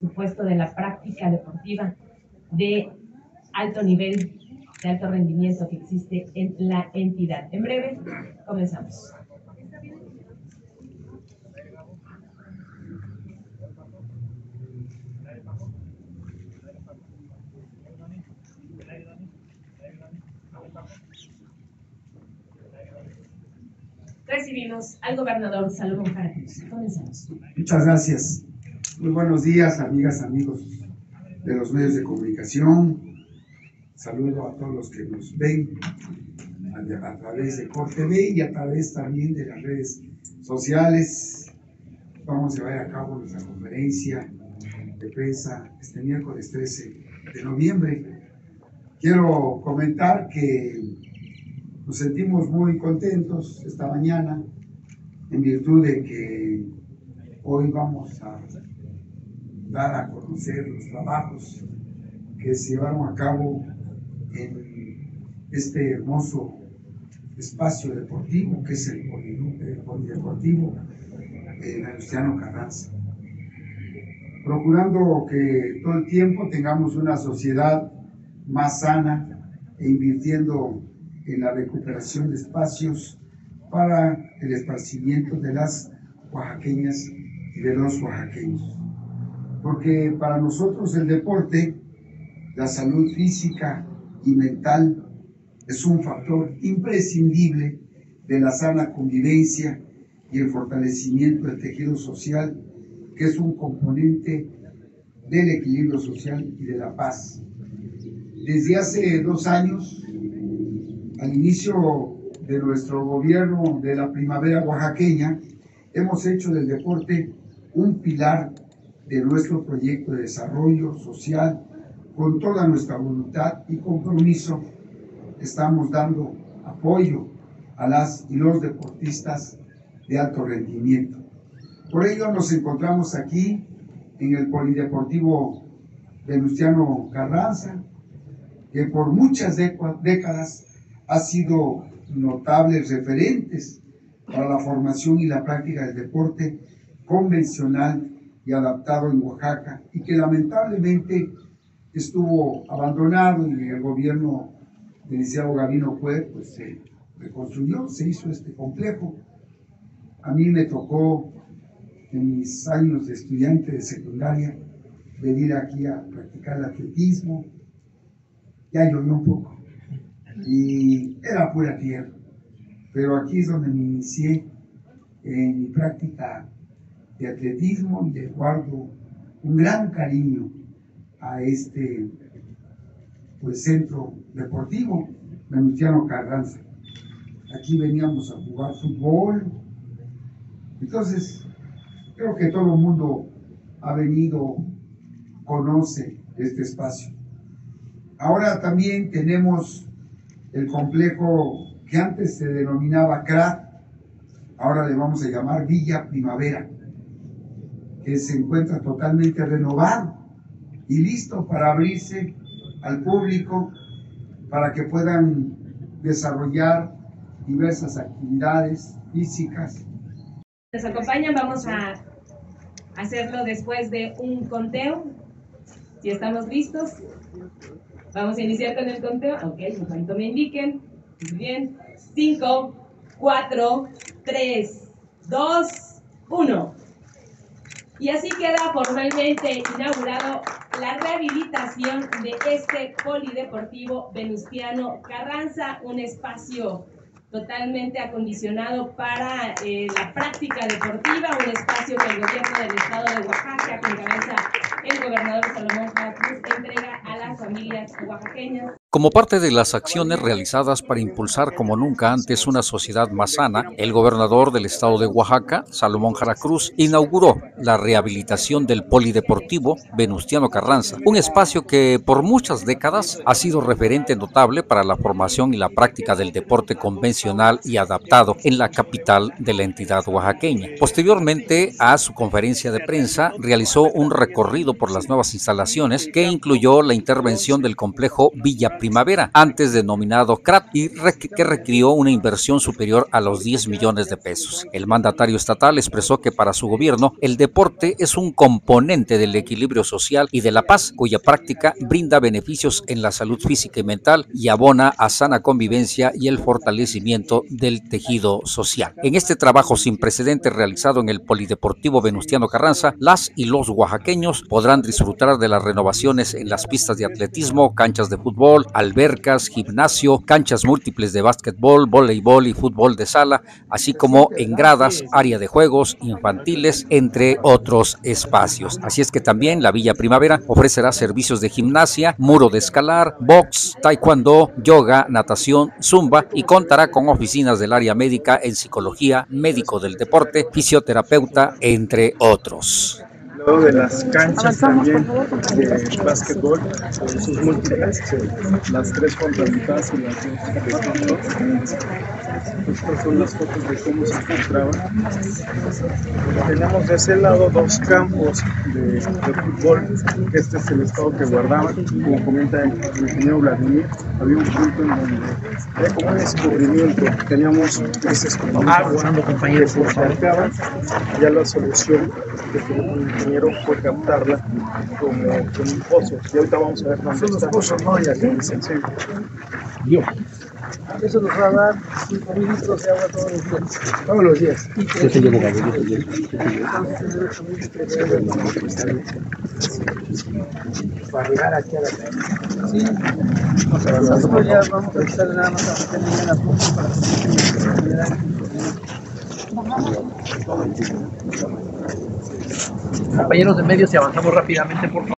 supuesto de la práctica deportiva de alto nivel, de alto rendimiento que existe en la entidad. En breve, comenzamos. Recibimos al gobernador Salomón Jara Cruz. Comenzamos. Muchas gracias. Muy buenos días, amigas, amigos de los medios de comunicación. Saludo a todos los que nos ven a través de Corte Ve y a través también de las redes sociales. Vamos a llevar a cabo nuestra conferencia de prensa este miércoles 13 de noviembre. Quiero comentar que nos sentimos muy contentos esta mañana en virtud de que hoy vamos a dar a conocer los trabajos que se llevaron a cabo en este hermoso espacio deportivo que es el polideportivo Venustiano Carranza, procurando que todo el tiempo tengamos una sociedad más sana e invirtiendo en la recuperación de espacios para el esparcimiento de las oaxaqueñas y de los oaxaqueños. Porque para nosotros el deporte, la salud física y mental es un factor imprescindible de la sana convivencia y el fortalecimiento del tejido social, que es un componente del equilibrio social y de la paz. Desde hace 2 años, al inicio de nuestro gobierno de la Primavera Oaxaqueña, hemos hecho del deporte un pilar de nuestro proyecto de desarrollo social. Con toda nuestra voluntad y compromiso, estamos dando apoyo a las y los deportistas de alto rendimiento. Por ello nos encontramos aquí en el Polideportivo Venustiano Carranza, que por muchas décadas ha sido notables referentes para la formación y la práctica del deporte convencional y adaptado en Oaxaca, y que lamentablemente estuvo abandonado, y el gobierno del licenciado Gabino Cue pues se reconstruyó, se hizo este complejo. A mí me tocó en mis años de estudiante de secundaria venir aquí a practicar el atletismo. Ya llovió un poco y era pura tierra, pero aquí es donde me inicié en mi práctica de atletismo, y le guardo un gran cariño a este centro deportivo Venustiano Carranza. Aquí veníamos a jugar fútbol, entonces creo que todo el mundo ha venido, conoce este espacio. Ahora también tenemos el complejo que antes se denominaba CRAD, ahora le vamos a llamar Villa Primavera, que se encuentra totalmente renovado y listo para abrirse al público, para que puedan desarrollar diversas actividades físicas. Nos acompañan, vamos a hacerlo después de un conteo, si estamos listos. Vamos a iniciar con el conteo. Ok, un momento me indiquen. Muy bien. 5, 4, 3, 2, 1. Y así queda formalmente inaugurado la rehabilitación de este polideportivo Venustiano Carranza, un espacio totalmente acondicionado para la práctica deportiva, un espacio que el gobierno del estado de Oaxaca, con cabeza el gobernador Salomón Jara Cruz, entrega a las familias oaxaqueñas. Como parte de las acciones realizadas para impulsar como nunca antes una sociedad más sana, el gobernador del estado de Oaxaca, Salomón Jara Cruz, inauguró la rehabilitación del polideportivo Venustiano Carranza, un espacio que por muchas décadas ha sido referente notable para la formación y la práctica del deporte convencional y adaptado en la capital de la entidad oaxaqueña. Posteriormente a su conferencia de prensa, realizó un recorrido por las nuevas instalaciones que incluyó la intervención del complejo Villa Villa Primavera, antes denominado CRAD, y que requirió una inversión superior a los 10 millones de pesos. El mandatario estatal expresó que para su gobierno el deporte es un componente del equilibrio social y de la paz, cuya práctica brinda beneficios en la salud física y mental y abona a sana convivencia y el fortalecimiento del tejido social. En este trabajo sin precedentes realizado en el Polideportivo Venustiano Carranza, las y los oaxaqueños podrán disfrutar de las renovaciones en las pistas de atletismo, canchas de fútbol, albercas, gimnasio, canchas múltiples de básquetbol, voleibol y fútbol de sala, así como en gradas, área de juegos infantiles, entre otros espacios. Así es que también la Villa Primavera ofrecerá servicios de gimnasia, muro de escalar, box, taekwondo, yoga, natación, zumba, y contará con oficinas del área médica en psicología, médico del deporte, fisioterapeuta, entre otros. De las canchas también de básquetbol, sus múltiples, las tres contratadas y las dos. Estas son las fotos de cómo se encontraban. Tenemos de ese lado dos campos de fútbol. Este es el estado que guardaban. Como comenta el ingeniero Vladimir, había un punto en donde era como un descubrimiento. Teníamos este que se faltaban. Ya la solución que tenemos el ingeniero fue captarla como un pozo. Y ahorita vamos a ver dónde son los pozos, ¿no? Y aquí dicen, sí. Eso nos va a dar 5 litros de agua todos los días. Todos los días. Yo te llevo Gabino Cue. Para llegar aquí a la calle. Sí. Nosotros ya vamos a estar nada más a meterle la punta para que compañeros de medios, si avanzamos rápidamente, por favor.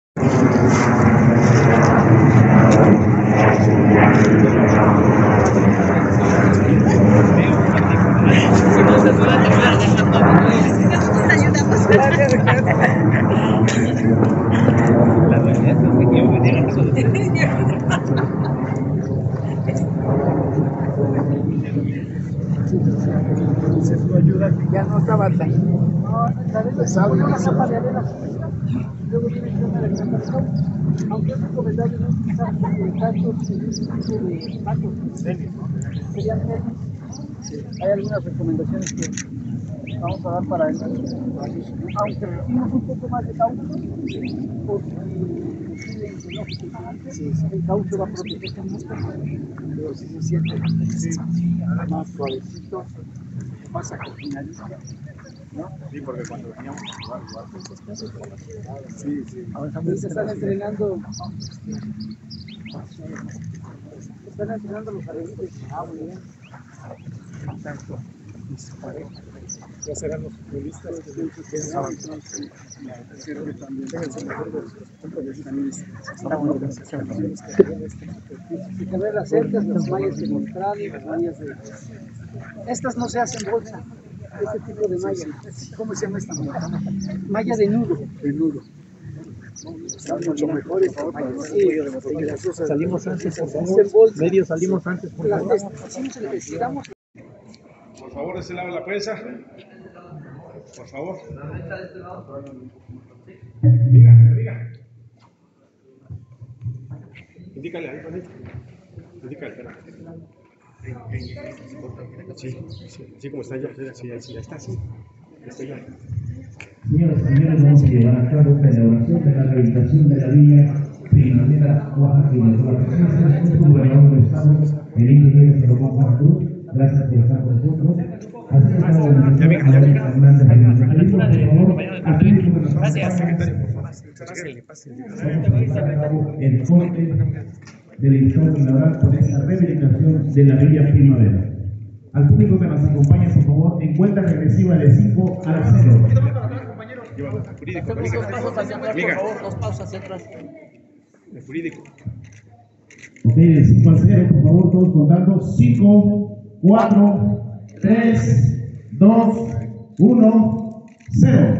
Ya no estaba tan. Aunque es un comentario, no es que hay algunas recomendaciones que vamos a dar para el. Aunque recibimos un poco más de caucho, porque el caucho va a proteger mucho, pero si se siente más suavecito. Pasa que finaliza, ¿no? Sí, porque cuando veníamos a jugar, sí, sí. Avanzamos. Se están entrenando. Se están entrenando los arreglos. Ah, muy bien. Tanto. Y su pareja. Ya serán los futbolistas que se avanzaron. Creo que también. Que ver las cercas, las mallas de mostrar y las mallas de. Estas no se hacen bolsa, este tipo de malla. ¿Cómo se llama esta malla? Malla de nudo. De nudo. Están mucho mejores. Salimos antes, por favor. Medio salimos antes, por favor. Por favor, ese lado de la prensa. Por favor. Mira, mira. Indícale ahí, Juanito. Indícale, espera. Sí, sí, como está ya, sí, ya está, sí, ya está ya. Señoras y señores, vamos a llevar a cabo la elaboración de la rehabilitación de la Villa Primavera Oaxaqueña. Por la presencia de nuestro gobernador del estado, el ingeniero Salomón Jara Cruz, gracias por estar con nosotros. Así es como el ministro. Gracias, secretario, por favor. El corte del Estado Nacional por esta rehabilitación de la Villa Primavera. Al público que nos acompaña, por favor, en cuenta regresiva de 5 a 0. Jurídico, dos pasos hacia atrás, por favor, dos pasos hacia atrás. El jurídico. Ok, de 5 a 0, por favor, todos contando. 5, 4, 3, 2, 1, 0.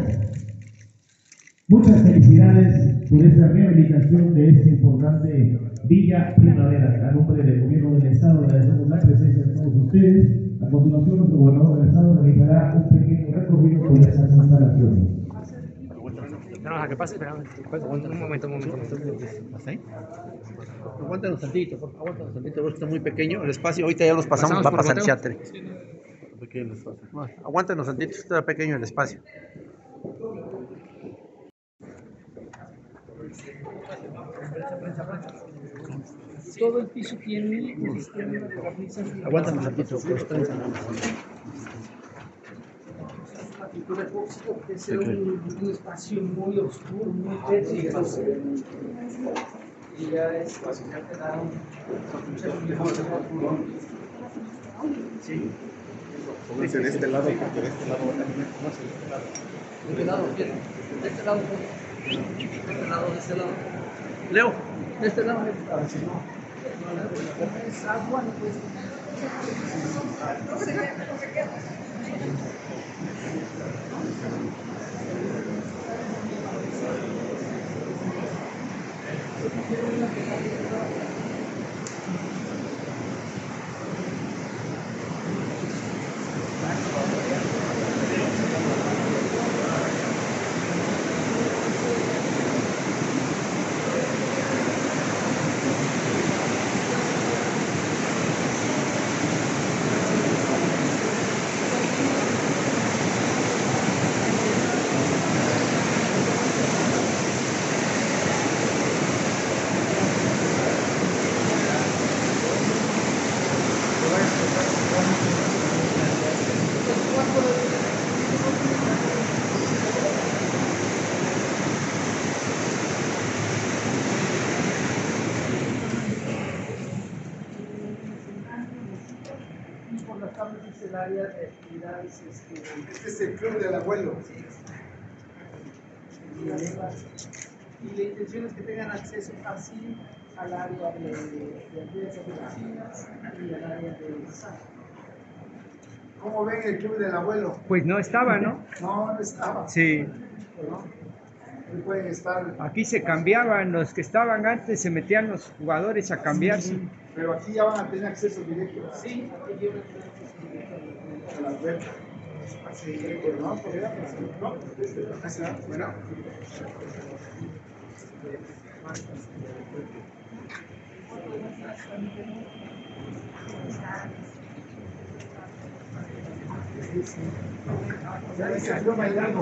Muchas felicidades por esta rehabilitación de este importante Villa Primavera. A nombre del gobierno del estado agradecemos la presencia de todos ustedes. A continuación, nuestro gobernador del estado realizará un pequeño recorrido por estas instalaciones. No, a que pase, espera un momento. ¿Pasa ahí? Aguántanos tantito, porque está muy pequeño el espacio. Ahorita ya los pasamos, va a pasar el teatro. Sí, no. Bueno, aguántanos tantito, está pequeño el espacio. Todo el piso tiene el sistema de barnizas. Aguántanos tantito, es un espacio muy oscuro, muy tétrico. Y ya es fácil que da un... Sí. Pónganse de este lado, porque de este lado va a terminar. Pónganse de este lado. ¿De qué lado? ¿De este lado? ¿De este lado? ¿De este lado? Leo. ¿De este lado? Ah, sí. No es agua, no puede ser. No se queda, no se queda. Este es el club del abuelo. Sí. Y la intención es que tengan acceso así al área de aquellas oficinas y al área de masaje. ¿Cómo ven el club del abuelo? Pues no estaba, ¿no? No, no estaba. Sí. No pueden estar. Aquí se cambiaban, los que estaban antes se metían los jugadores a cambiarse. Sí, sí. Pero aquí ya van a tener acceso directo. Sí, aquí ya van a tener acceso directo a la puerta. Así que, ¿no? Bueno. Ya salió bailando.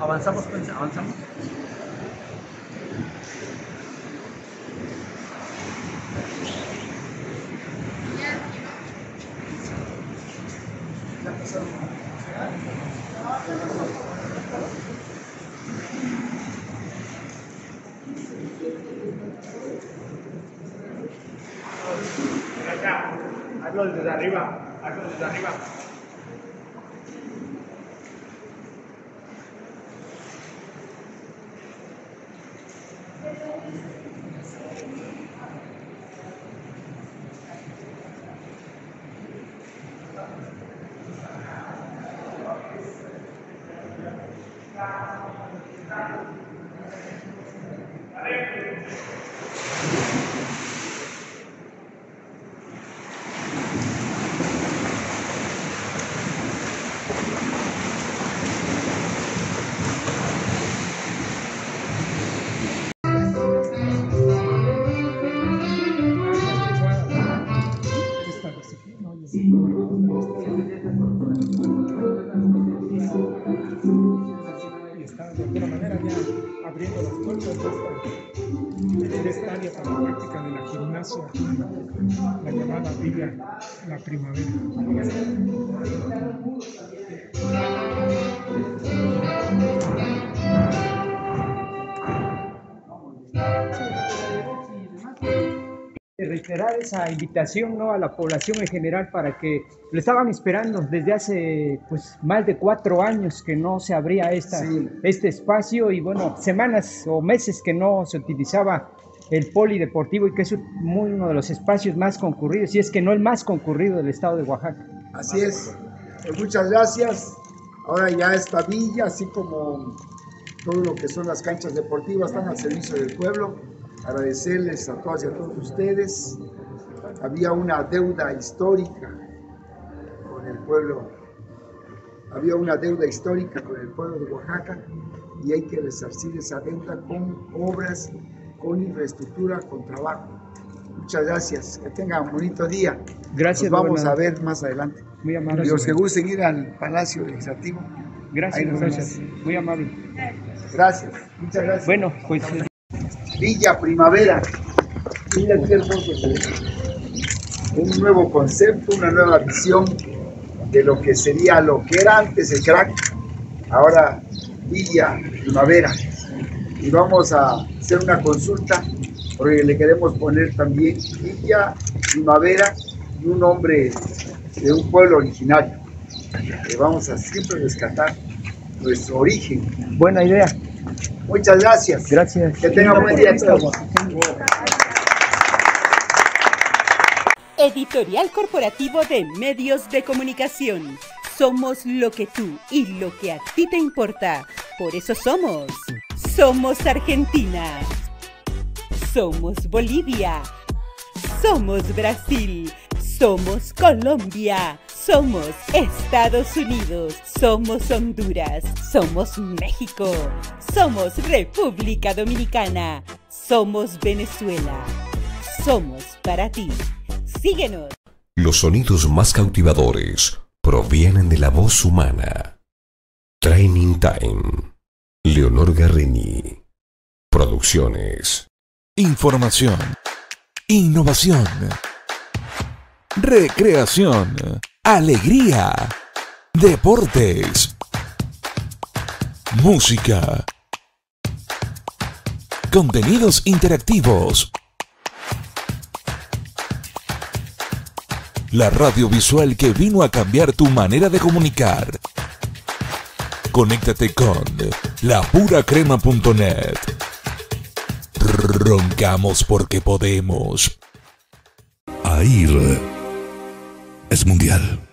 Avanzamos. Hazlo desde arriba. La llamada Villa Primavera. reiterar esa invitación, ¿no?, a la población en general, para que lo estaban esperando desde hace pues más de 4 años que no se abría este espacio, y bueno, semanas o meses que no se utilizaba el polideportivo, y que es uno de los espacios más concurridos, y es que no el más concurrido del estado de Oaxaca. Así es, muchas gracias. Ahora ya esta villa, así como todo lo que son las canchas deportivas, están al servicio del pueblo. Agradecerles a todas y a todos ustedes. Había una deuda histórica con el pueblo, de Oaxaca, y hay que resarcir esa deuda con obras, con infraestructura, con trabajo. Muchas gracias, que tengan un bonito día. Gracias. Nos vamos a ver más adelante. Muy amable. Y os seguro seguir al Palacio Legislativo. Gracias, gracias. Muy amable. Gracias, muchas gracias. Bueno, pues. Villa Primavera, mira qué hermoso se ve. Un nuevo concepto, una nueva visión de lo que sería, lo que era antes el CRAD, ahora Villa Primavera. Y vamos a hacer una consulta porque le queremos poner también Villa Primavera y un nombre de un pueblo originario. Le vamos a siempre rescatar nuestro origen. Buena idea. Muchas gracias. Gracias. Que tengan buen día. Editorial Corporativo de Medios de Comunicación. Somos lo que tú y lo que a ti te importa. Por eso somos. Somos Argentina. Somos Bolivia. Somos Brasil. Somos Colombia. Somos Estados Unidos, somos Honduras, somos México, somos República Dominicana, somos Venezuela, somos para ti. Síguenos. Los sonidos más cautivadores provienen de la voz humana. Training Time. Leonor Garreñi. Producciones. Información. Innovación. Recreación. Alegría, deportes, música, contenidos interactivos. La radio visual que vino a cambiar tu manera de comunicar. Conéctate con lapuracrema.net. Roncamos porque podemos. AIR es mundial.